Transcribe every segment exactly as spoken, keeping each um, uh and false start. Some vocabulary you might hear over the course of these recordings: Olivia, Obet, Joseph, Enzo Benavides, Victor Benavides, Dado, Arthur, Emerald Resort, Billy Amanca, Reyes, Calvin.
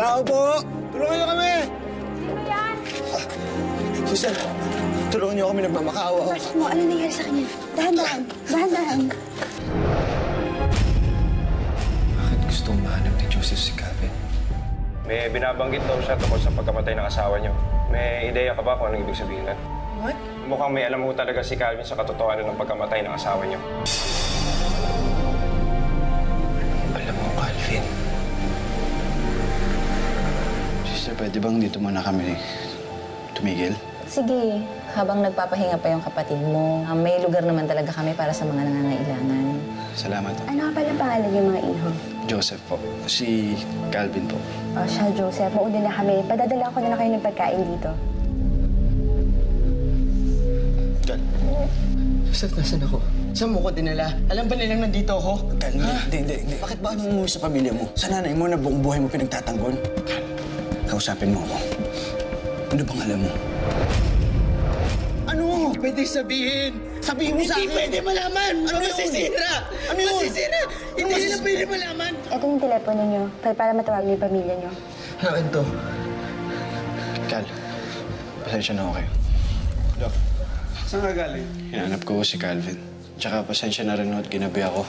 Tao po! Tulungan niyo kami! Sino yan? Ah, sister, tulungan niyo kami. Nagmamakaawa ako. Bakit mo? Ano nangyari sa kanya? Dahan-dahan. Dahan-dahan. Bakit gusto mahanap ni Joseph si Calvin? May binabanggit daw siya tungkol sa pagkamatay ng asawa niyo. May ideya ka ba kung anong ibig sabihin na? What? Mukhang may alam mo talaga si Calvin sa katotohanan ng pagkamatay ng asawa niyo. Alam mo, Calvin? Sister, pwede bang dito muna kami tumigil? Sige. Habang nagpapahinga pa yung kapatid mo, may lugar naman talaga kami para sa mga nangangailangan. Salamat. Ano ka pala pangalan yung mga iho? Joseph po. Si Calvin po. O siya, Joseph. Mauna na kami. Padadala ko na na kayo ng pagkain dito. Dad. Joseph, nasan ako? Saan mo ko dinala? Alam ba nilang nandito ako? Dad, hindi, hindi, hindi. Bakit ba anong umuwi sa pamilya mo? Sa nanay mo na buong buhay mo pinagtatanggol? Dad, kausapin mo ako. Ano bang alam mo? Ano? Pwede sabihin. Sabihin mo sa akin. Hindi pwede malaman. Ano masisira? Ano yun? Masisira. Hindi na pwede malaman. Ito yung telepono niyo para matawag niyo yung pamilya niyo. Akin to. Cal, pasensya na ako kayo. Doc, saan ka galing? Hinanap ko si Calvin. Tsaka pasensya na rin ako at ginabi ako.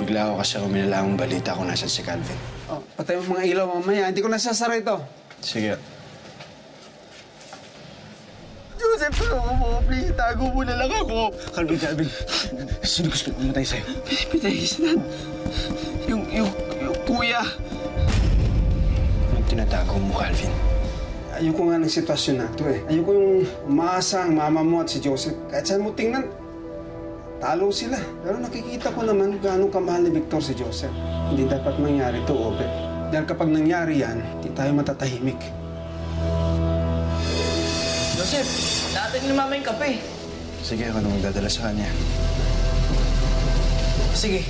Bigla ako kasi ako minala ang balita kung nasan si Calvin. Oh, patay mo mga ilaw mamaya. Hindi ko nasasara ito. Sige. Joseph, tago mo. Please, tago mo na lang ako. Calvin, Calvin. Sino gusto ko matay sa'yo? Pinahis na. Yung, yung, yung kuya. Anong tinatago mo, Calvin? Ayoko nga ng sitwasyon na ito eh. Ayoko yung umaasa ang mama mo at si Joseph. Kahit saan mo tingnan, talo sila. Pero nakikita ko naman gano'ng kamahal ni Victor si Joseph. Hindi dapat mangyari ito, Obe. Dahil kapag nangyari yan, hindi tayo matatahimik. Joseph, dating ni mama yung kape. Sige, ako naman dadala sa kanya. Sige.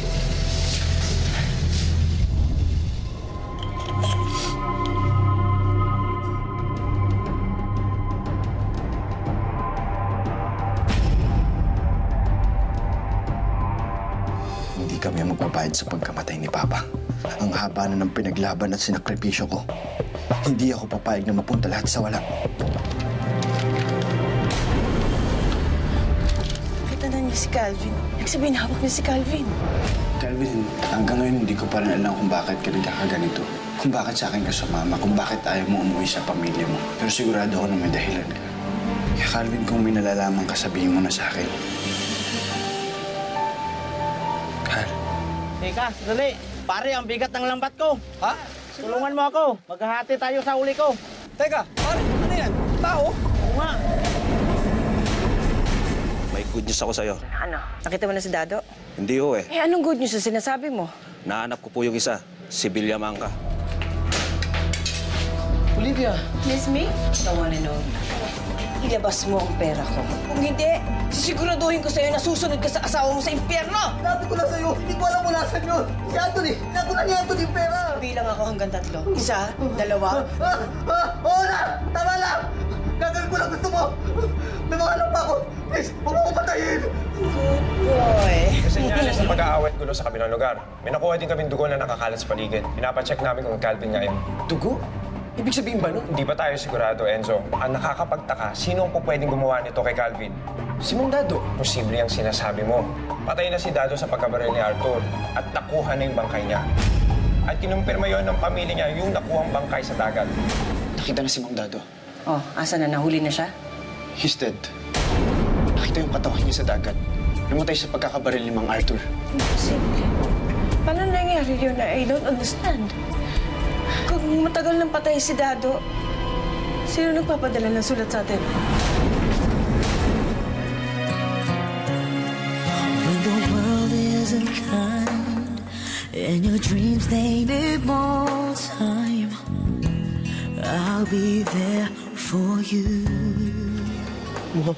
Hindi kami magbabayad sa pagkamatay ni Papa. Ang haba na ng pinaglaban at sinakripisyo ko. Hindi ako papayag na mapunta lahat sa wala. Si Calvin. Nagsabihin, hawak na si Calvin. Calvin, hanggang ngayon hindi ko pa rin alam kung bakit ka nagkakaganito. Kung bakit sa akin ka sumama, kung bakit ayaw mo umuwi sa pamilya mo. Pero sigurado ako na may dahilan ka. Kaya Calvin, kung may nalalaman ka, sabihin mo na sa akin. Cal. Teka, sandali. Pare, ang bigat ng lambat ko. Ha? Tulungan mo ako. Maghahati tayo sa uli ko. Teka, pare, ano yan? Tao? Oo nga. Good news ako sa'yo. Ano? Nakita mo na si Dado? Hindi ho eh. Eh, anong good news na sinasabi mo? Nahanap ko po yung isa, si Billy Amanca. Olivia! Miss me? The one and only. Ilabas mo ang pera ko. Kung hindi, sisiguraduhin ko sa'yo na susunod ka sa asawa mo sa impyerno! Sabi ko lang sa'yo, hindi ko alam mo nasan yun! Si Anthony! Nakunan ni Anthony yung pera! Bilang ako hanggang tatlo. Isa, dalawa... Ah! Ah! Oo na! Tama lang! Gagawin ko lang gusto mo! Namahalap ako! Please, huwag mo ko patayin! Good boy! Kasi nyalis na pag-aawit gulo sa kabilang lugar. May nakuha din kaming dugo na nakakalat sa paligid. Pinapacheck namin kung Calvin nga yun. Dugo? Ibig sabihin ba nun? Hindi pa tayo sigurado, Enzo. Ang nakakapagtaka, sino ang pupwedeng gumawa nito kay Calvin? Si Mang Dado. Posible ang sinasabi mo. Patay na si Dado sa pagkabaril ni Arthur at nakuha na yung bangkay niya. At kinumpirma yun ng pamilya niya yung nakuhang bangkay sa dagat. Nakita na si Mang Dado. Oh, asa na? Nahuli na siya? He's dead. Nakita yung katawan niya sa dagat. Namatay sa pagkakabaril ni Mang Arthur. Imposible. Paano nangyari yun na I don't understand? Kung matagal nang patay si Dado, sino nagpapadala ng sulat sa atin? The world isn't kind, and your dreams, they need more time. I'll be there for you. Mom.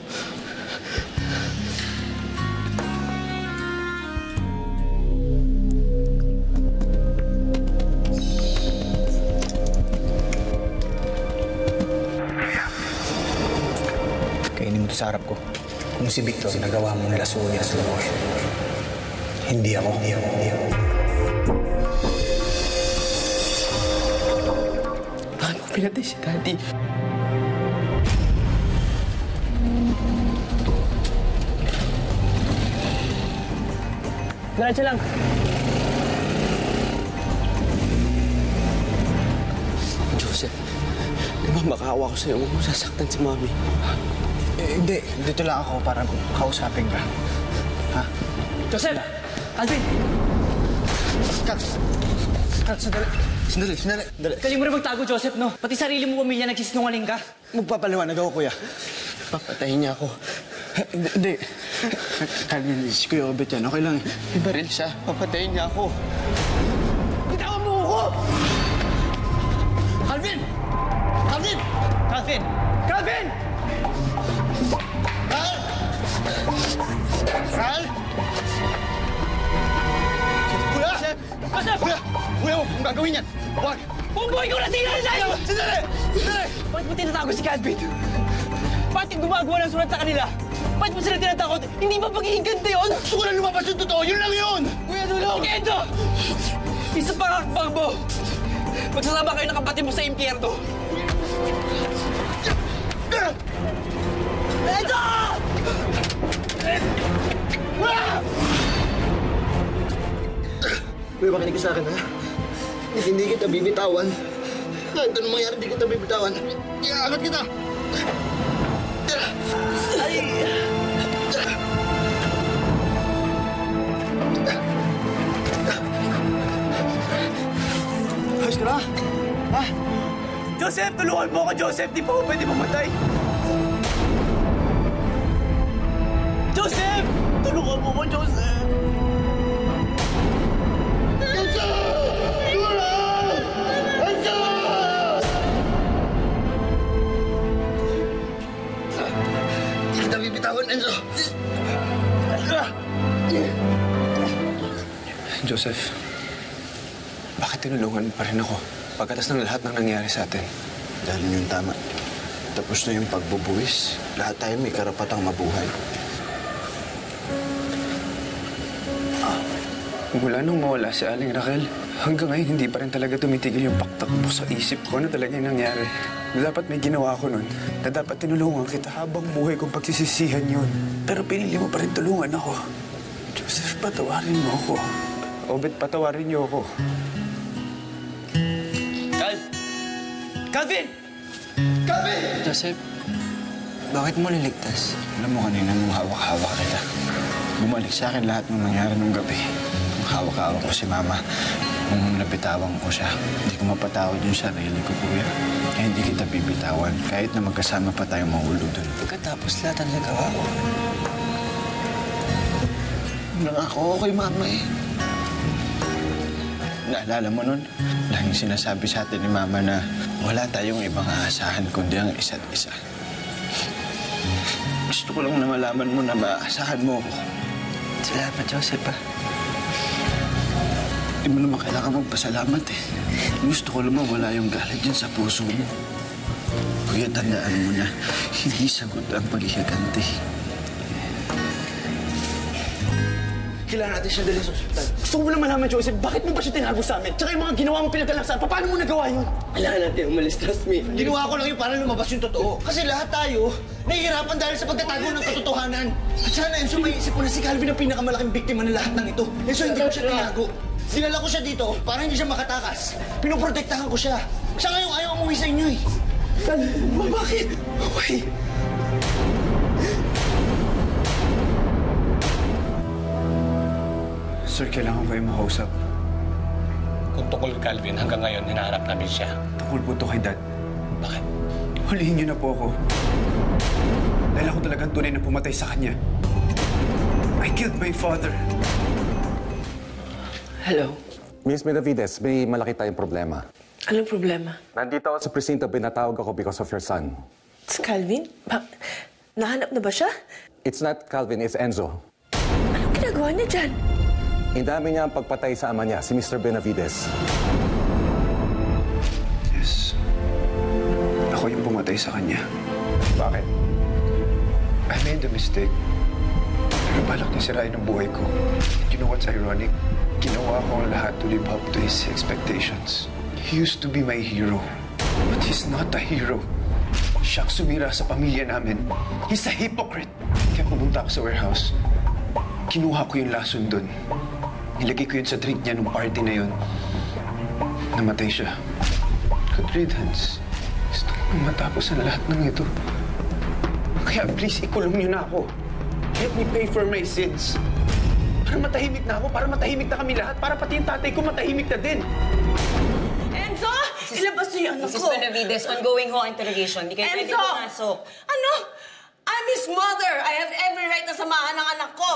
Kainin mo ito sa harap ko. Kung si Victor, sinagawa mo nila suwi at suwi. Hindi ako, hindi ako, hindi ako. pinatay si Daddy. Diretso lang. Joseph, di ba makaawa ko sa'yo? Huwag mo sasaktan si Mami. Eh, hindi. Dito lang ako para kausapin ka. Ha? Joseph! Alvin! Cut! Cut! Sandali! Sandali! Sandali! Sandali. Kaling mo rin magtago, Joseph, no? Pati sarili mo pamilya, nagsisinungaling ka. Magpapaliwanag ako, kuya. Papatayin niya ako. Hindi. Calvin, si Kuya Obet yan. Okay lang. May baril siya. Papatayin niya ako. Bitawan mo ako! Calvin! Calvin! Calvin! Calvin! Cal! Cal! Kuya! Kuya! Kuya! Kuya, huwag mong gagawin yan! Huwag! Huwag mo ikaw nasinari sa'yo! Sandali! Sandali! Bakit mo tinatago si Calvin? Bakit gumagawa ng sulat sa kanila? Ba't mo sila tinatakot? Hindi ba pag-iingkanta yun? Gusto ko lang lumabas yung totoo! Yun lang yun! Kuya, tulong! Enzo! Isa pang hakbang mo! Magsasama kayo ng kapatid mo sa impyerno! Enzo! Kuya, makinig ka sa akin, ha? Hindi kita bibitawan. Kahit anong mangyari, hindi kita bibitawan. Iaangat kita! Ay! Ayos ka na? Ha? Joseph, tulungan mo ako, Joseph! Di pa ako pwede mamatay! Joseph! Tulungan mo ako, Joseph! Enzo! Joseph, bakit tinulungan mo pa rin ako pagkatas ng lahat ng nangyari sa atin? Dahil yun tama. Tapos na yung pagbubuwis. Lahat tayo may karapatang mabuhay. Ah. Mula nung mawala si Aling Raquel, hanggang ngayon hindi pa rin talaga tumitigil yung paktakbo sa isip ko na talaga yung nangyari. Dapat may ginawa ko nun na dapat tinulungan kita habang buhay kong pagsisisihan yun. Pero pinili mo pa rin tulungan ako. Joseph, patawarin mo ako. Obet, patawarin niyo ako. Cal! Calvin! Calvin! Joseph, bakit mo liligtas? Alam mo kanina nung hawak-hawak kita, bumalik sa akin lahat ng nangyari nung gabi. Hawak-hawak ko si Mama. Nung nabitawan ko siya, hindi ko mapatawad yung sarili ko, Kuya. Kaya hindi kita bibitawan, kahit na magkasama pa tayo mahulo doon. Pagkatapos lahat ang nagawa ko. Nangako ako kay Mama eh. Naalala mo nun? Laging sinasabi sa atin ni Mama na wala tayong ibang aasahan kundi ang isa't isa. Gusto ko lang na malaman mo na maaasahan mo ako. Salamat, Joseph, ah. Hindi mo naman kailangan magpasalamat eh. Gusto ko lumang wala yung galit dyan sa puso mo. Kuya, tandaan mo na, hindi sagot ang paghihigante. Kailangan natin siya dalhin sa ospital. Gusto ko mo lang malaman, Joseph, bakit mo ba siya tinago sa amin? Tsaka yung mga ginawa mong pinaglalaksan, paano mo nagawa yun? Kailangan natin umalis, trust me. Ginawa ko lang yun para lumabas yung totoo. Kasi lahat tayo, nahihirapan dahil sa pagtatago ng katotohanan. At sana, Enzo, may isip mo na si Calvin ang pinakamalaking biktima ng lahat ng ito. Enzo, hindi ko siya tinago. Dinala ko siya dito para hindi siya makatakas. Pinoprotektahan ko siya. Siya ngayong ayaw umuwi sa inyo eh. Bakit? Wait. Sir, kailangan ko yung makausap. Kung tungkol Calvin, hanggang ngayon hinaharap namin siya. Tungkol po ito kay Dad. Bakit? Hulihin niyo na po ako. Dahil ako talagang tunay na pumatay sa kanya. I killed my father. Hello? Miss Benavides, may malaki tayong problema. Anong problema? Nandito ako sa presinto, binatawag ako because of your son. It's Calvin? Ba nahanap na ba siya? It's not Calvin, it's Enzo. Anong ginagawa niya dyan? Indami niya ang pagpatay sa ama niya, si Mister Benavides. Yes. Ako yung pumatay sa kanya. Bakit? I made a mistake. Pero balak niya sirain ang buhay ko. You know what's ironic? Ginawa ko ang lahat to live up to his expectations. He used to be my hero. But He's not a hero. Siyang sumira sa pamilya namin. He's a hypocrite. Kaya pumunta ako sa warehouse. Kinuha ko yung lason doon. Nilagay ko yun sa drink niya nung party na yun. Namatay siya. Good riddance. Gusto kong matapos ang lahat ng ito. Kaya please, ikulong niyo na ako. Let me pay for my sins. Para matahimik na ako, para matahimik na kami lahat, para pati yung tatay ko matahimik na din. Enzo! Ilabas niyo yung anak ko! Missus Benavides, ongoing ho interrogation. Hindi kayo pwede pumasok. Ano? I'm his mother! I have every right na samahan ng anak ko!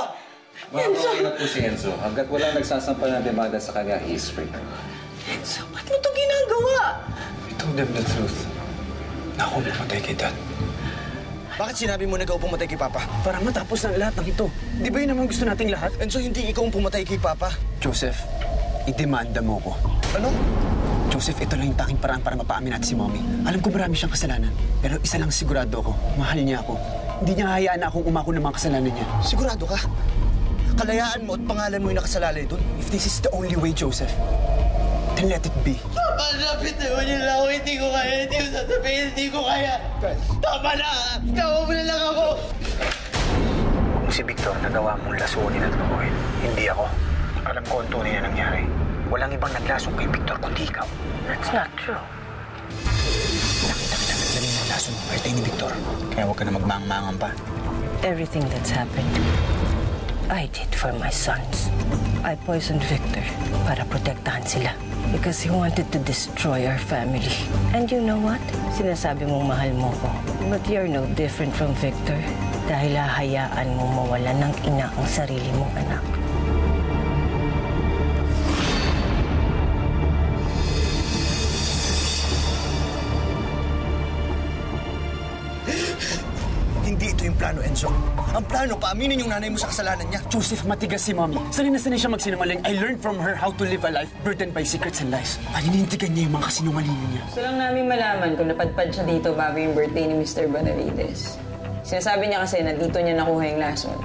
Enzo! Makapainat po si Enzo. Hanggat walang nagsasampan ng demanda sa kanya, he is free. Enzo, ba't mo ito ginagawa? I told them the truth. Na ako namatay kay Dad. Bakit sinabi mo na ikaw pumatay kay Papa? Para matapos na lahat ng ito. Di ba yun naman gusto nating lahat? Enzo, hindi ikaw ang pumatay kay Papa. Joseph, idemanda mo ko. Ano? Joseph, ito lang yung taking paraan para mapaamin natin si Mommy. Alam ko marami siyang kasalanan. Pero isa lang sigurado ako, mahal niya ako. Hindi niya hayaan na akong umako ng mga kasalanan niya. Sigurado ka? Kalayaan mo at pangalan mo yung nakasalalay doon? If this is the only way, Joseph, then let it be. Tama na, bitawan niyo lang ako. Hindi ko kaya. Hindi ko sasabihin. Hindi ko kaya. Tama na! Tama mo na lang ako! Si Victor, nagawa mong lasunin at lukuhin. Hindi ako. Alam ko ang tunay na nangyari. Walang ibang naglasong kay Victor kundi ikaw. That's not true. Nakita kita naglamin ng lasong ng birthday ni Victor. Kaya huwag ka na magmangang pa. Everything that's happened, I did for my sons. I poisoned Victor para protektahan sila. Because he wanted to destroy our family. And you know what? Sinasabi mong mahal mo ko. But you're no different from Victor. Dahil hahayaan mo mawala ng ina ang sarili mong anak. Plano, Enzo. Ang plano, paaminin yung nanay mo sa kasalanan niya. Joseph, matigas si Mommy. Sanay na sanay siya magsinungaling. I learned from her how to live a life burdened by secrets and lies. Paninintigan niya yung mga kasinungaling niya. Gusto lang namin malaman kung napadpad siya dito bago yung birthday ni Mister Benavides. Sinasabi niya kasi na dito niya nakuha yung lason.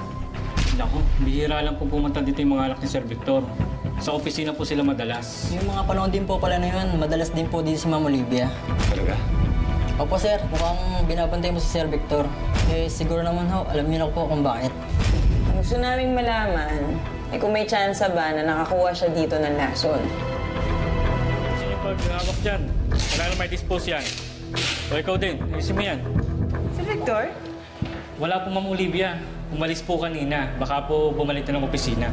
Naku, bihira lang po pumunta dito yung mga anak ni Sir Victor. Sa opisina po sila madalas. Yung mga panahon din po pala na yun, madalas din po dito si Ma'am Olivia. Talaga? Opo, sir. Mukhang binabantay mo si Sir Victor. Eh, siguro naman ho, alam niyo na po kung bakit. Ang gusto naming malaman, eh kung may chance ba na nakakuha siya dito ng lason. Sige po, binabak dyan. Wala na may dispose yan. O ikaw din, ayusin mo yan. Sir Victor? Wala po, Ma'am Olivia. Umalis po kanina. Baka po bumalik na ng opisina.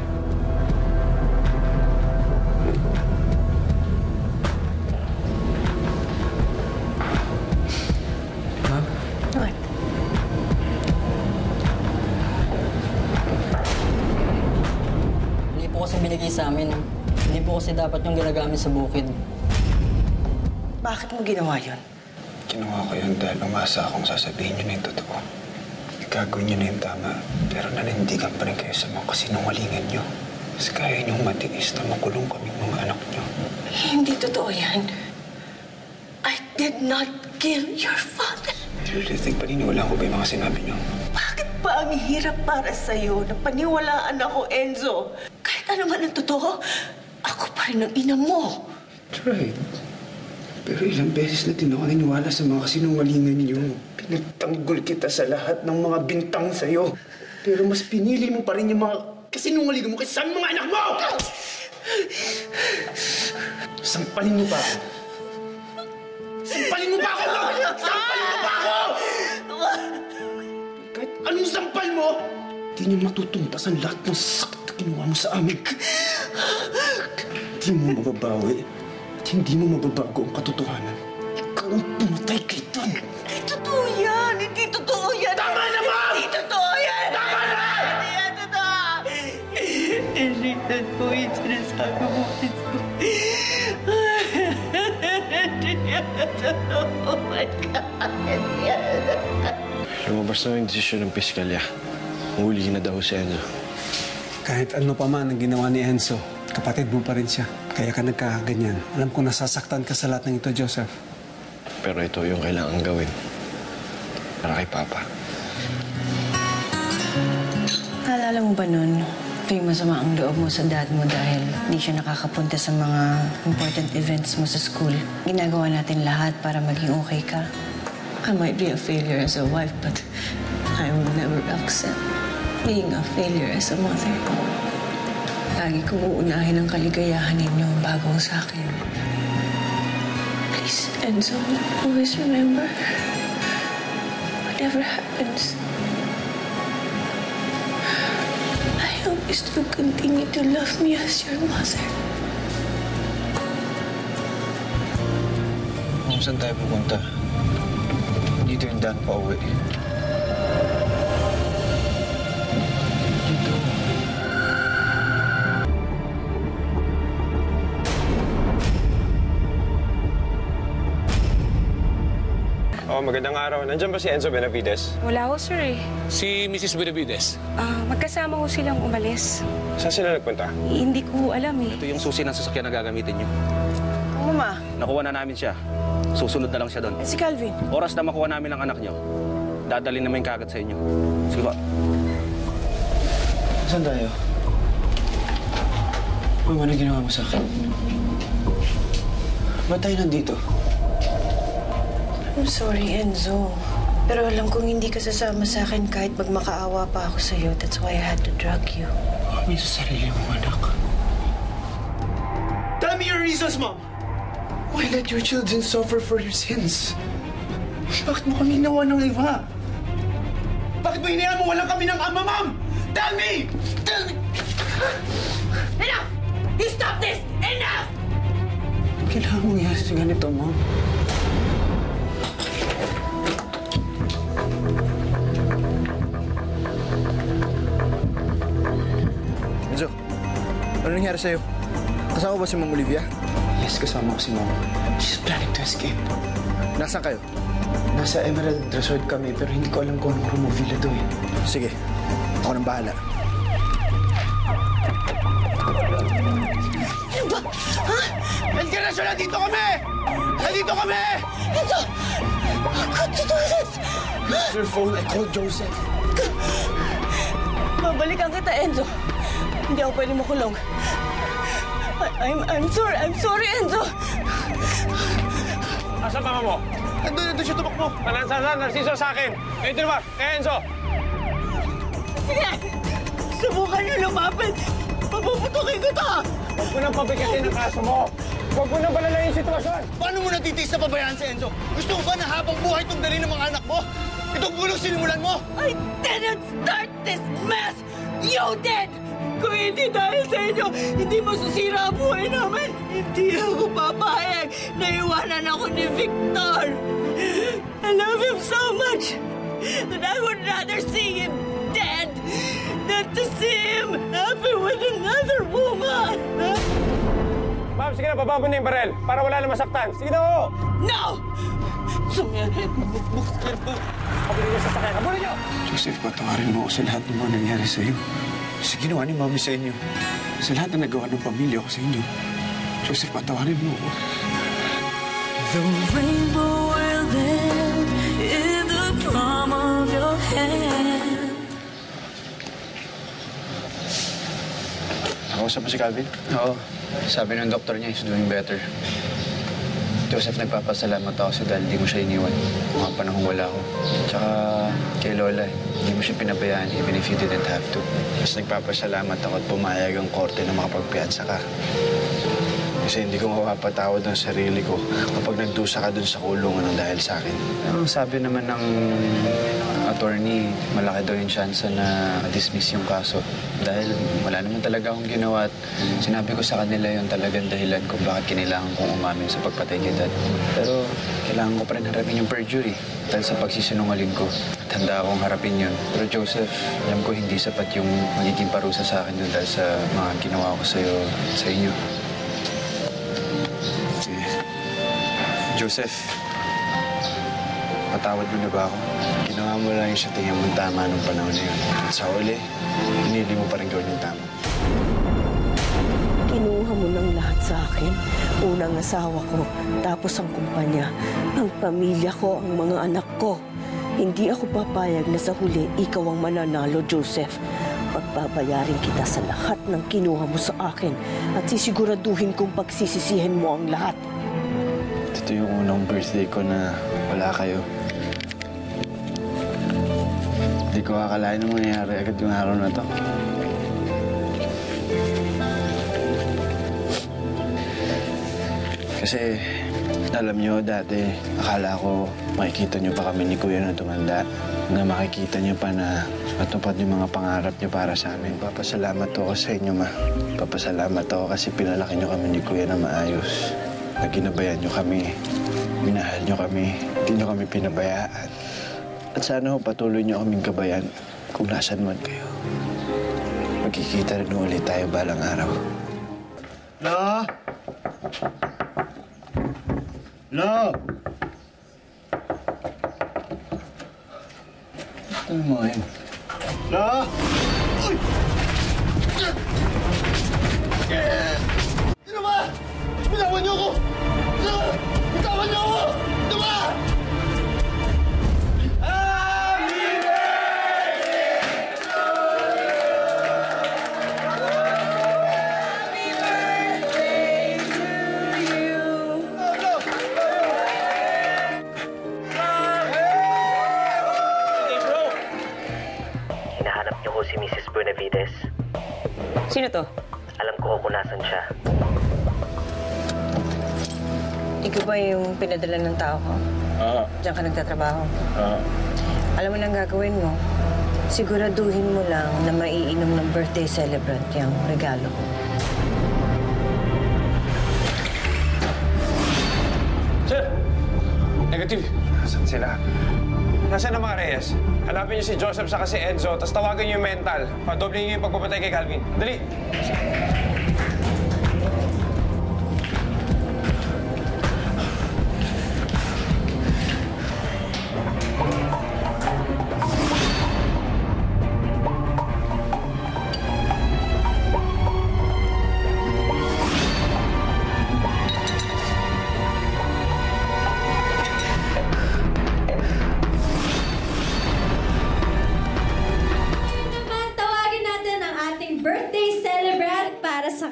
Sa amin. Hindi po kasi dapat yung ginagamit sa bukid. Bakit mo ginawa yun? Ginawa ko yun dahil umasa akong sasabihin nyo na yung totoo. Ikagawin nyo na yung tama, pero nanindigan pa rin kayo sa mga kasinungalingan nyo. Mas kaya nyong matiis na makulong kaming mga anak nyo. Hindi totoo yan. I did not kill your father. I really think paniniwala ko ba yung mga sinabi nyo? Bakit ba ang hirap para sa'yo na paniwalaan ako, Enzo? Ano man ang totoo, ako pa rin ang ina mo. That's right. Pero ilang beses na din ako naniwala sa mga sinungalingan niyo. Pinagtanggol kita sa lahat ng mga bintang sa'yo. Pero mas pinili mo pa rin yung mga kasinungalingan mo kaysa mga anak mo! Sampalin mo pa ako. Sampalin mo pa ako! Sampalin mo pa ako! Kahit anong sampal mo, hindi niyo matutumpas ang lahat ng sakit kinuha mo sa amin. Hindi mo mababawi at hindi mo mababago ang katotohanan. Ikaw ang pumatay kay Don. Hindi totoo yan! Hindi totoo yan! Tama na, Ma'am! Hindi totoo yan! Tama na! Hindi yan totoo! Iligtan ko yung sinasabi mo. Hindi yan totoo. Oh my God! Hindi yan totoo. Lumabas na yung desisyon ng piskalya. Uhulihin na daw si Enzo. Kahit ano pa man ang ginawa ni Enzo, kapatid mo pa rin siya. Kaya ka nagkakaganyan. Alam ko nasasaktan ka sa lahat ng ito, Joseph. Pero ito yung kailangan gawin. Para kay Papa. Naalala mo ba nun, Tuwing masama ang loob mo sa dad mo dahil hindi siya nakakapunta sa mga important events mo sa school, ginagawa natin lahat para maging okay ka. I might be a failure as a wife, but I will never accept being a failure as a mother. Lagi kong uunahin ang kaligayahan ninyo bago sa akin. Please, Enzo, always remember, whatever happens, I hope you still continue to love me as your mother. Kung saan tayo pupunta? Dito yung daan pa uwi. Dito. Oh, magandang araw. Nandiyan ba si Enzo Benavides? Wala ho, sir eh. Si Missus Benavides? Ah, magkasama ho silang umalis. Saan sila nagpunta? Eh, hindi ko alam eh. Ito yung susi ng sasakyan na gagamitin niyo. Oo, ma. Nakuha na namin siya. Susunod na lang siya doon. Eh, si Calvin? Oras na makuha namin ang anak niyo, dadalhin namin kagad sa inyo. Sige ba? Saan tayo? Uy, ano ginawa mo sa akin? Ba't tayo nandito? I'm sorry, Enzo. Pero alam kong hindi ka sasama sa akin kahit magmakaawa pa ako sa'yo. That's why I had to drug you. Amin sa sarili mo, anak. Tell me your reasons, Mom! Why let your children suffer for your sins? Bakit mo kami hinawa ng iba? Bakit mo hinayaan mo walang kami ng ama, Mom? Tell me! Tell me! Enough! You stop this! Enough! Kailangan mong ihas na ganito, Mom. Ano nangyari sa'yo? Kasama ba si Ma'am Olivia? Yes, kasama ko si Ma'am. She's planning to escape. Nasaan kayo? Nasa Emerald Resort kami, pero hindi ko alam kung anong room o villa to eh. Sige, ako nang bahala. Ha? International, nandito kami! Nandito kami! Enzo! I called you, Joseph! Use your phone. I called Joseph. Babalikan kita, Enzo. Hindi ako pwede makulong. I'm, I'm sorry. I'm sorry, Enzo. Asan mama mo? Andun, andun siya tumakbo. Panansasan, narsiso sa akin. Kayo tinawag, kay Enzo. Sige! Subukan niyo lumapit. Papuputukin ko ito. Huwag mo nang pabigkasin ang kaso mo. Huwag mo nang balalain yung sitwasyon. Paano mo natitiis na pabayaan si Enzo? Gusto mo ba na habang buhay itong dali ng mga anak mo? Itong bulong sinimulan mo? I didn't start this mess! You did! Kung hindi dahil sa inyo, hindi masisira ang buhay namin. Hindi ako papayag na iwanan ako ni Victor. I love him so much that I would rather see him dead than to see him happy with another woman. Ma'am, sige na, bababa mo na yung barel para wala na masaktan. Sige na ho! No! Sumiyanin mo. Abulin niyo sa sakay. Abulin niyo! Joseph, patawarin mo ko sa lahat ng mga nangyari sa'yo. Sa ginawa ni Mami sa inyo, sa lahat na nagawa ng pamilya ko sa inyo, Joseph, patawarin mo ako. The rainbow will end in the palm of your hand. Nakausap mo si Calvin? Oo. Sabi ng doktor niya, he's doing better. Joseph, nagpapasalamat ako sa dahil hindi mo siya iniwan. Mga panahong wala ko. Tsaka kay Lola, hindi mo siya pinabayaan even if you didn't have to. Mas nagpapasalamat ako at pumayag ang korte na makapagpiyansa ka. Kasi hindi ko mapapatawad ang sarili ko kapag nagdusa ka dun sa kulungan ng dahil sa akin. Ang sabi naman ng attorney, malaki daw yung chance na dismiss yung kaso. Dahil wala naman talaga akong ginawa at sinabi ko sa kanila yung talagang dahilan kung bakit kinilangan kong umamin sa pagpatay ni Dad. Pero kailangan ko pa rin harapin yung perjury dahil sa pagsisinungaling ko. At handa akong harapin yun. Pero Joseph, alam ko hindi sapat yung magiging parusa sa akin doon dahil sa mga ginawa ko sa'yo at sa inyo. Joseph, patawad mo na ba ako? Ginawa mo lang yung sa tingin mong tama nung panahon na yun. At sa uli, pinili mo pa rin gawin yung tama. Kinuha mo ng lahat sa akin. Unang asawa ko, tapos ang kumpanya, ang pamilya ko, ang mga anak ko. Hindi ako papayag na sa huli, ikaw ang mananalo, Joseph. Pag Babayarin kita sa lahat ng kinuha mo sa akin at sisiguraduhin kong pagsisisihan mo ang lahat. Ito yung unang birthday ko na wala kayo. Hindi ko akalain ang mangyayari agad yung araw na to. Kasi alam nyo, dati akala ko makikita nyo pa kami ni Kuya na tumanda, na makikita nyo pa na matupad yung mga pangarap nyo para sa amin. Papasalamat ako sa inyo, ma. Papasalamat ako kasi pinalaki nyo kami ni Kuya na maayos. Naginabayan nyo kami, minahal nyo kami, hindi nyo kami pinabayaan. At sana ho patuloy nyo kaming gabayan kung nasan man kayo. Magkikita rin ulit tayo balang araw. La! Hello! Ito yung mga yun. Hello! Uy! Sino ba? Bitawan niyo ako! Sino ba? Bitawan niyo ako! Sino ba? Sino to? Alam ko kung nasan siya. Ikaw ba yung pinadala ng tao ko? Oo. Uh, Diyan ka nagtatrabaho? Oo. Uh, Alam mo nang gagawin mo? Siguraduhin mo lang na maiinom ng birthday celebrant yung regalo ko. Sir! Negative! Nasaan sila? Nasaan ang mga Reyes? Hanapin niyo si Joseph saka si Enzo, tapos tawagan niyo yung mental. Padoblin niyo yung pagpapatay kay Calvin. Dali!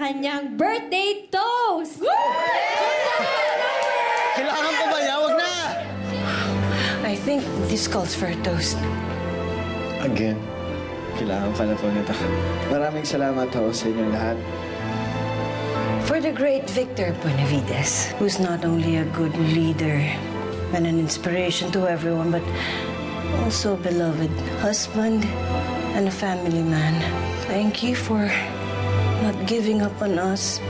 Kanyang birthday toast! Woo! Kailangan pa ba niya? Wag na! I think this calls for a toast. Again, kailangan pala po nito. Maraming salamat ho sa inyo lahat. For the great Victor Benavides, who's not only a good leader and an inspiration to everyone, but also a beloved husband and a family man. Thank you for not giving up on us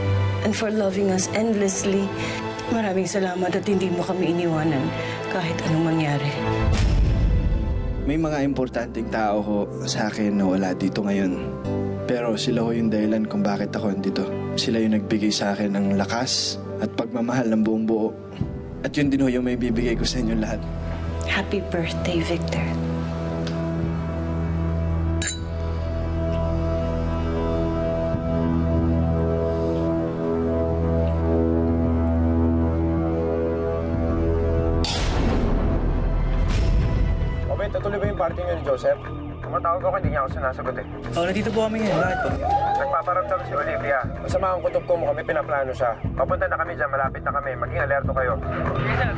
and for loving us endlessly. Maraming salamat at hindi mo kami iniwanan kahit anong mangyari. May mga importanteng tao ho sa akin na wala dito ngayon. Pero sila ho yung dahilan kung bakit ako andito. Sila yung nagbigay sa akin ng lakas at pagmamahal ng buong buo. At yun din ho yung may bibigay ko sa inyo lahat. Happy birthday, Victor. Party niyo ni Joseph? Tumatawag ako, hindi niya ako sinasagot eh. Oh, nandito po kami ngayon. Bakit po? Nagpaparamdam si Olivia. Masama ang kutob ko mo kami, pinaplano siya. Papunta na kami dyan, malapit na kami. Maging alerto kayo. Yes, sir.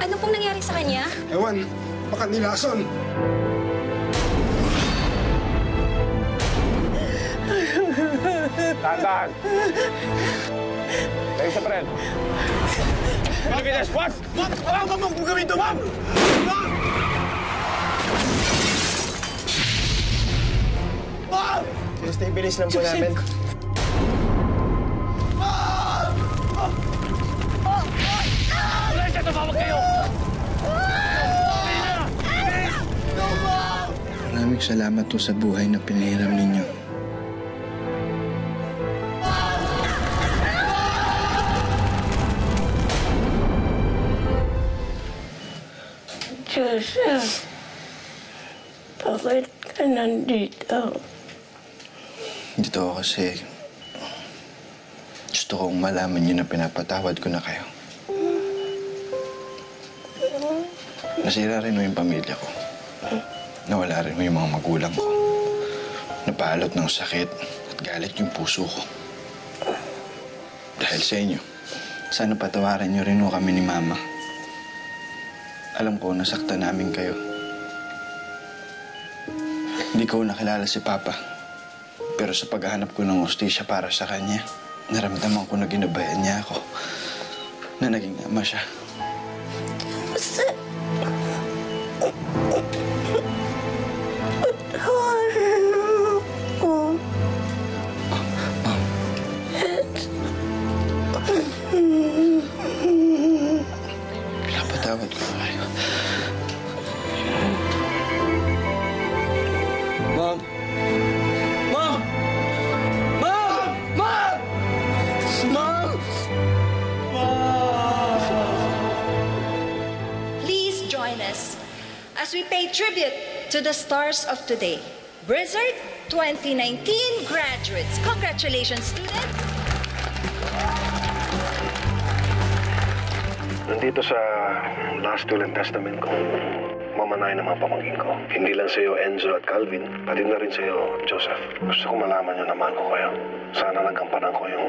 Ano pong nangyari sa kanya? Ewan, baka nilason. Tandahan! Tayo sa tren. Benavides, what? What? Wala ka mong gawin ito, ma'am! Ma'am! Ma'am! Just ibilis lang po namin. Ma'am! Ma'am! Ma'am! Olivia, tumawag kayo! Maraming salamat po sa buhay na pinahiram ninyo. Joseph, bakit ka nandito? Dito ako kasi gusto kong malaman niyo na pinapatawad ko na kayo. Nasira rin mo yung pamilya ko. Nawala rin mo yung mga magulang ko. Napaalot ng sakit at galit yung puso ko. Dahil sa inyo, sana patawarin niyo rin mo kami ni Mama. Alam ko, nasaktan namin kayo. Hindi ko nakilala si Papa. Pero sa paghahanap ko ng hustisya para sa kanya, naramdaman ko na ginabayan niya ako. Na naging ama siya. As we pay tribute to the stars of today, Blizzard twenty nineteen graduates. Congratulations, students! Nandito sa last will and testament ko, mamanayin ang mga pamangkin ko. Hindi lang sa'yo, Enzo at Calvin, pati na rin sa'yo, Joseph. Gusto ko malaman nyo naman ko kayo. Sana nagkampanan ko yung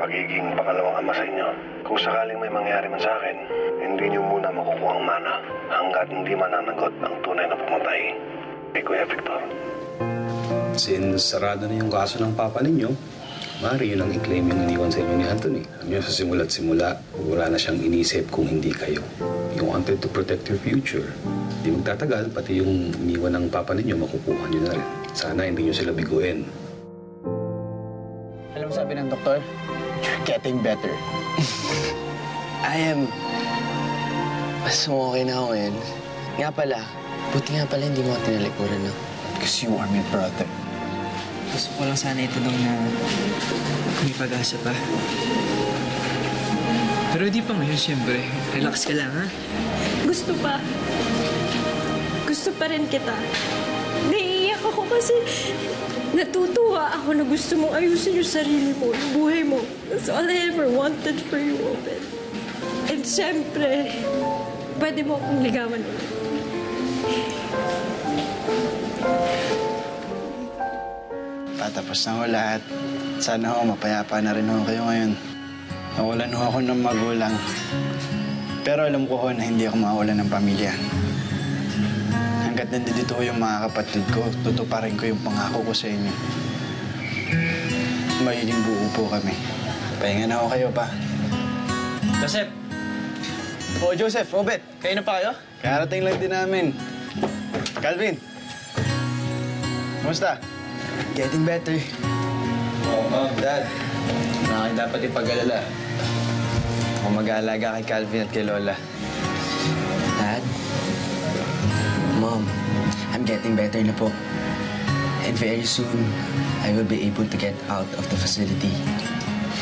pagiging pangalawang ama sa inyo. Kung sakaling may mangyari man sa akin, hindi niyo muna makukuha ang mana hanggat hindi mananagot ang tunay na pumatay kay Kuya Victor. Since sarado na yung kaso ng papa ninyo, maaari yun ang i-claim yung iniwan sa inyo ni Anthony. Alam niyo, sa simula't simula, wala na siyang inisip kung hindi kayo. You wanted to protect your future. Hindi magtatagal, pati yung iniwan ng papa ninyo, makukuha niyo na rin. Sana hindi niyo sila biguin. Alam mo sabi ng doktor? You're getting better. I am... Mas okay na ako ngayon. Nga pala, buti nga pala hindi mo tinalikuran na. Because you are my brother. Gusto ko lang sana itanong na may pag-asa pa. Pero hindi pa ngayon, siyempre. Relax ka lang, ha? Gusto pa. Gusto pa rin kita. Naiiyak ako kasi... Natutuwa ako na gusto mong ayusin yung sarili mo, yung buhay mo. That's all I ever wanted for you, Open. And siyempre, pwede mo akong ligawan ulit. Patapos na ako lahat. Sana ako, mapayapa na rin ako kayo ngayon. Nawalan ako ng magulang. Pero alam ko ko na hindi ako makawalan ng pamilya. Hanggat nandito yung mga kapatid ko, tutuparin ko yung pangako ko sa inyo. Magiging buo po kami. Pahinga na ako kayo pa. Joseph! O, oh, Joseph, Obet, kayo na pa kayo? Karating lang din namin. Calvin! Kamusta? Getting better. Oo, oh, oh, Dad. Na kayo dapat ipag-alala. Ako mag-aalaga kay Calvin at kay Lola. Dad? Mom, I'm getting better na po. And very soon, I will be able to get out of the facility.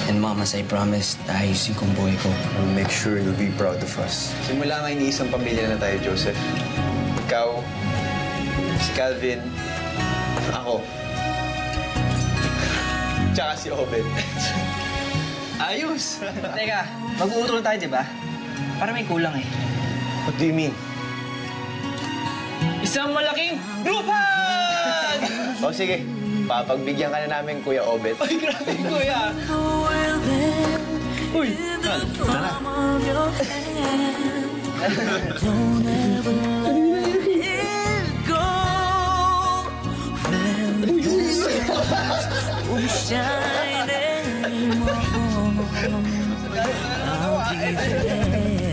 And Mom, as I promised, ayusin kong buhay ko. I'll make sure you'll be proud of us. Simula nga iniisang pamilya na tayo, Joseph. Ikaw, si Calvin, ako, tsaka si Obed. Ayos! Teka, mag-uuto na tayo, di ba? Para may kulang eh. What do you mean? Isang malaking lupag! O sige, papagbigyan ka na namin, Kuya Obet. Ay, grabe, Kuya! Uy! Tara! I'll be there.